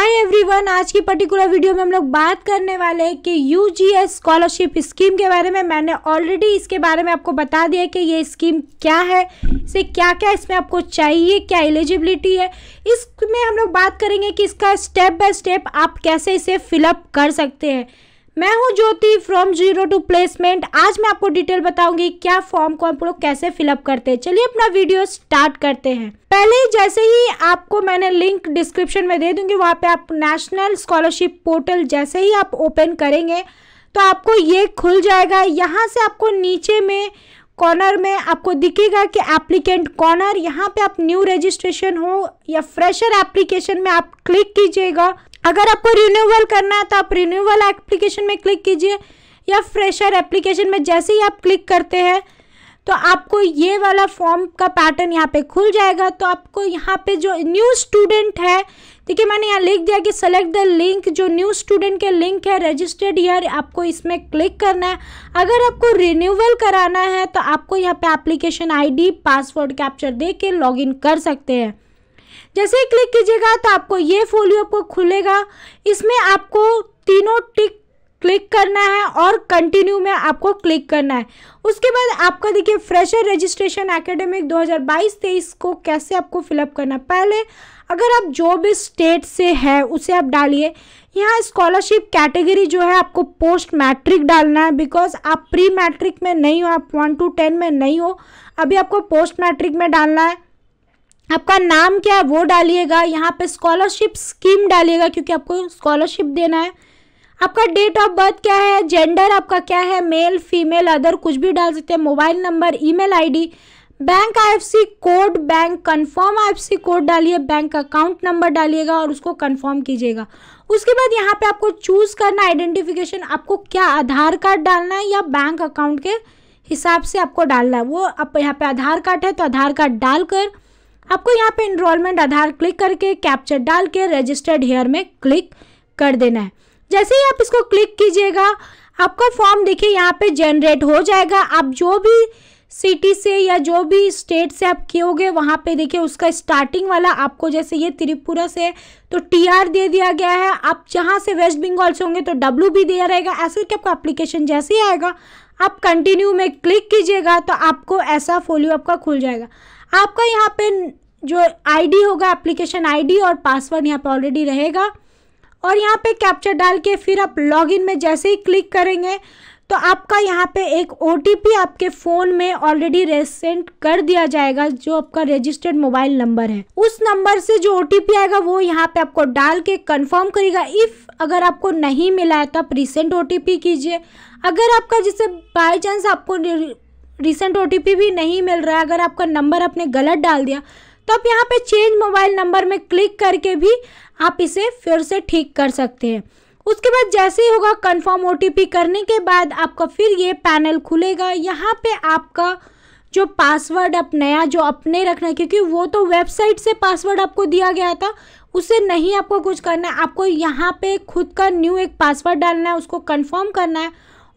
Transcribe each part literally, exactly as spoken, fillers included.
Hi everyone, आज की particular video में हम लोग बात करने वाले हैं कि यूजीएस स्कॉलरशिप स्कीम के बारे में। मैंने ऑलरेडी इसके बारे में आपको बता दिया है कि ये स्कीम क्या है, इसे क्या क्या इसमें आपको चाहिए, क्या एलिजिबिलिटी है। इसमें हम लोग बात करेंगे कि इसका स्टेप बाय स्टेप आप कैसे इसे फिलअप कर सकते हैं। मैं हूं Jyoti from zero to placement. आज मैं आपको डिटेल बताऊंगी क्या फॉर्म को हम लोग कैसे फिलअप करते हैं। चलिए अपना वीडियो स्टार्ट करते हैं। पहले जैसे ही आपको मैंने लिंक डिस्क्रिप्शन में दे दूंगी, वहां पे आप नेशनल स्कॉलरशिप पोर्टल जैसे ही आप ओपन करेंगे तो आपको ये खुल जाएगा। यहाँ से आपको नीचे में कॉर्नर में आपको दिखेगा कि एप्लीकेंट कॉर्नर, यहाँ पे आप न्यू रजिस्ट्रेशन हो या फ्रेशर एप्लीकेशन में आप क्लिक कीजिएगा। अगर आपको रिन्यूअल करना है तो आप रिन्यूअल एप्लीकेशन में क्लिक कीजिए या फ्रेशर एप्लीकेशन में। जैसे ही आप क्लिक करते हैं तो आपको ये वाला फॉर्म का पैटर्न यहाँ पे खुल जाएगा। तो आपको यहाँ पे जो न्यू स्टूडेंट है, देखिए मैंने यहाँ लिख दिया कि सेलेक्ट द लिंक, जो न्यू स्टूडेंट के लिंक है रजिस्टर्ड ईयर, आपको इसमें क्लिक करना है। अगर आपको रिन्यूअल कराना है तो आपको यहाँ पे application I D, password capture दे के लॉग इन कर सकते हैं। जैसे ही क्लिक कीजिएगा तो आपको ये फोल्डर आपको खुलेगा। इसमें आपको तीनों टिक क्लिक करना है और कंटिन्यू में आपको क्लिक करना है। उसके बाद आपका देखिए फ्रेशर रजिस्ट्रेशन एकेडमिक दो हज़ार बाईस तेईस को कैसे आपको फिलअप करना। पहले अगर आप जो भी स्टेट से है उसे आप डालिए। यहाँ स्कॉलरशिप कैटेगरी जो है आपको पोस्ट मैट्रिक डालना है, बिकॉज आप प्री मैट्रिक में नहीं हो, आप वन टू टेन में नहीं हो, अभी आपको पोस्ट मैट्रिक में डालना है। आपका नाम क्या है वो डालिएगा। यहाँ पे स्कॉलरशिप स्कीम डालिएगा क्योंकि आपको स्कॉलरशिप देना है। आपका डेट ऑफ बर्थ क्या है, जेंडर आपका क्या है, मेल फीमेल अदर कुछ भी डाल सकते हैं, mobile number, email ID, bank IFSC code, bank confirm IFSC code डालिए, बैंक अकाउंट नंबर डालिएगा और उसको कंफर्म कीजिएगा। उसके बाद यहाँ पे आपको चूज़ करना आइडेंटिफिकेशन, आपको क्या आधार कार्ड डालना है या बैंक अकाउंट के हिसाब से आपको डालना है वो। आप यहाँ पर आधार कार्ड है तो आधार कार्ड डालकर आपको यहाँ पे इनरोलमेंट आधार क्लिक करके कैप्चर डाल के रजिस्टर्ड हेयर में क्लिक कर देना है। जैसे ही आप इसको क्लिक कीजिएगा आपका फॉर्म देखिए यहाँ पे जनरेट हो जाएगा। आप जो भी सिटी से या जो भी स्टेट से आप किए होगे वहाँ पे देखिए उसका स्टार्टिंग वाला आपको, जैसे ये त्रिपुरा से तो टी आर दे दिया गया है। आप जहाँ से वेस्ट बंगाल से होंगे तो डब्ल्यू भी दिया रहेगा। ऐसे कि आपका एप्लीकेशन जैसे ही आएगा आप कंटिन्यू में क्लिक कीजिएगा तो आपको ऐसा फोल्डर आपका खुल जाएगा। आपका यहाँ पे जो आईडी होगा, एप्लीकेशन आईडी और पासवर्ड यहाँ पे ऑलरेडी रहेगा और यहाँ पे कैप्चर डाल के फिर आप लॉगिन में जैसे ही क्लिक करेंगे तो आपका यहाँ पे एक ओटीपी आपके फ़ोन में ऑलरेडी रेसेंट कर दिया जाएगा, जो आपका रजिस्टर्ड मोबाइल नंबर है। उस नंबर से जो ओटीपी आएगा वो यहाँ पे आपको डाल के कंफर्म करेगा। इफ़ अगर आपको नहीं मिला है तो आप रिसेंट ओटीपी कीजिए। अगर आपका जैसे बाई चांस आपको रिसेंट ओटीपी भी नहीं मिल रहा है, अगर आपका नंबर आपने गलत डाल दिया तो आप यहाँ पे चेंज मोबाइल नंबर में क्लिक करके भी आप इसे फिर से ठीक कर सकते हैं। उसके बाद जैसे ही होगा कंफर्म ओटीपी करने के बाद आपका फिर ये पैनल खुलेगा। यहाँ पे आपका जो पासवर्ड आप नया जो अपने रखना है, क्योंकि वो तो वेबसाइट से पासवर्ड आपको दिया गया था, उसे नहीं आपको कुछ करना है। आपको यहाँ पे खुद का न्यू एक पासवर्ड डालना है, उसको कन्फर्म करना है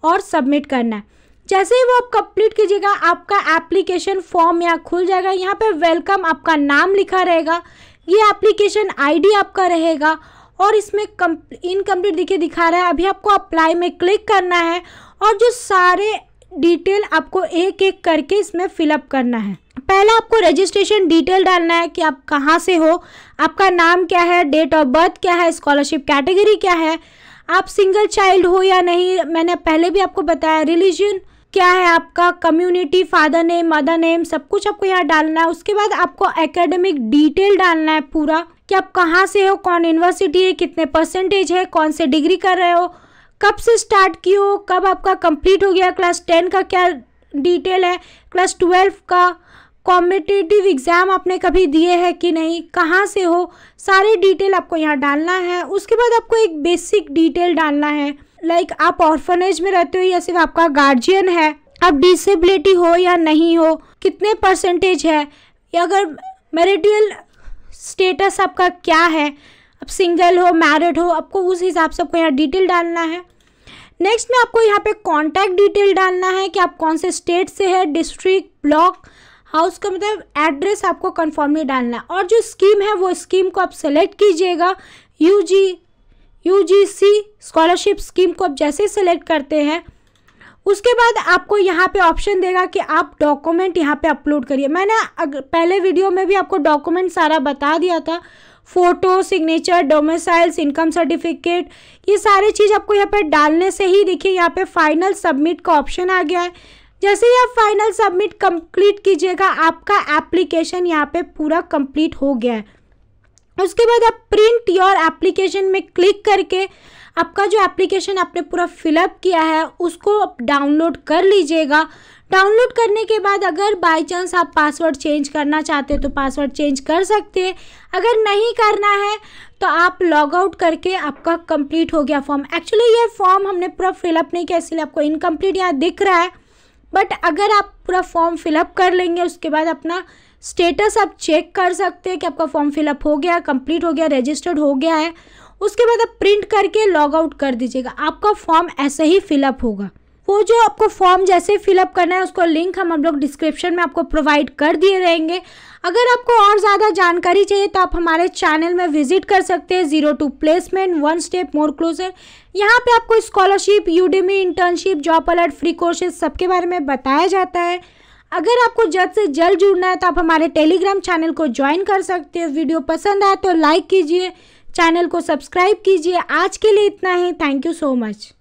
और सबमिट करना है। जैसे ही वो आप कंप्लीट कीजिएगा आपका एप्लीकेशन फॉर्म यहाँ खुल जाएगा। यहाँ पे वेलकम आपका नाम लिखा रहेगा, ये एप्लीकेशन आईडी आपका रहेगा और इसमें इनकम्प्लीट देखिए दिखा रहा है, अभी आपको अप्लाई में क्लिक करना है और जो सारे डिटेल आपको एक एक करके इसमें फिलअप करना है। पहला आपको रजिस्ट्रेशन डिटेल डालना है कि आप कहाँ से हो, आपका नाम क्या है, डेट ऑफ बर्थ क्या है, स्कॉलरशिप कैटेगरी क्या है, आप सिंगल चाइल्ड हो या नहीं, मैंने पहले भी आपको बताया, रिलीजन क्या है आपका, community, father name, mother name, सब कुछ आपको यहाँ डालना है। उसके बाद आपको एकेडमिक डिटेल डालना है पूरा कि आप कहाँ से हो, कौन यूनिवर्सिटी है, कितने परसेंटेज है, कौन से डिग्री कर रहे हो, कब से स्टार्ट किए हो, कब आपका कंप्लीट हो गया, क्लास टेन का क्या डिटेल है, क्लास ट्वेल्व का, कॉम्पिटिटिव एग्ज़ाम आपने कभी दिए हैं कि नहीं, कहाँ से हो, सारे डिटेल आपको यहाँ डालना है। उसके बाद आपको एक बेसिक डिटेल डालना है, लाइक like, आप ऑर्फनेज में रहते हो या सिर्फ आपका गार्जियन है, आप डिसेबिलिटी हो या नहीं हो, कितने परसेंटेज है, या अगर मैरिटल स्टेटस आपका क्या है, आप सिंगल हो, मैरिड हो, आपको उस हिसाब से आपको यहाँ डिटेल डालना है। नेक्स्ट में आपको यहाँ पे कॉन्टैक्ट डिटेल डालना है कि आप कौन से स्टेट से है, डिस्ट्रिक्ट, ब्लॉक, हाउस का मतलब एड्रेस आपको कन्फर्मली डालना है और जो स्कीम है वो स्कीम को आप सेलेक्ट कीजिएगा। यूजी यूजीसी स्कॉलरशिप स्कीम को आप जैसे सेलेक्ट करते हैं, उसके बाद आपको यहाँ पे ऑप्शन देगा कि आप डॉक्यूमेंट यहाँ पे अपलोड करिए। मैंने पहले वीडियो में भी आपको डॉक्यूमेंट सारा बता दिया था, photo, signature, domiciles, income certificate, ये सारे चीज़ आपको यहाँ पे डालने से ही देखिए यहाँ पे फाइनल सबमिट का ऑप्शन आ गया है। जैसे ही आप फाइनल सबमिट कंप्लीट कीजिएगा, आपका एप्लीकेशन यहाँ पे पूरा कंप्लीट हो गया है। उसके बाद आप प्रिंट योर एप्लीकेशन में क्लिक करके आपका जो एप्लीकेशन आपने पूरा फिलअप किया है उसको आप डाउनलोड कर लीजिएगा। डाउनलोड करने के बाद अगर बाय चांस आप पासवर्ड चेंज करना चाहते हो तो पासवर्ड चेंज कर सकते हैं, अगर नहीं करना है तो आप लॉग आउट करके आपका कंप्लीट हो गया फॉर्म। एक्चुअली ये फॉर्म हमने पूरा फिलअप नहीं किया इसलिए आपको इनकम्प्लीट यहाँ दिख रहा है, बट अगर आप पूरा फॉर्म फिलअप कर लेंगे उसके बाद अपना स्टेटस आप चेक कर सकते हैं कि आपका फॉर्म फिलअप हो गया, कंप्लीट हो गया, रजिस्टर्ड हो गया है। उसके बाद आप प्रिंट करके लॉग आउट कर दीजिएगा, आपका फॉर्म ऐसे ही फिलअप होगा। वो जो आपको फॉर्म जैसे फिलअप करना है उसको लिंक हम हम लोग डिस्क्रिप्शन में आपको प्रोवाइड कर दिए रहेंगे। अगर आपको और ज़्यादा जानकारी चाहिए तो आप हमारे चैनल में विजिट कर सकते हैं, zero to placement one step more closer. यहाँ पे आपको scholarship, Udemy, internship, job alert, free courses सबके बारे में बताया जाता है। अगर आपको जल्द से जल्द जुड़ना है तो आप हमारे टेलीग्राम चैनल को ज्वाइन कर सकते हैं। वीडियो पसंद आए तो लाइक कीजिए, चैनल को सब्सक्राइब कीजिए। आज के लिए इतना ही, थैंक यू सो मच।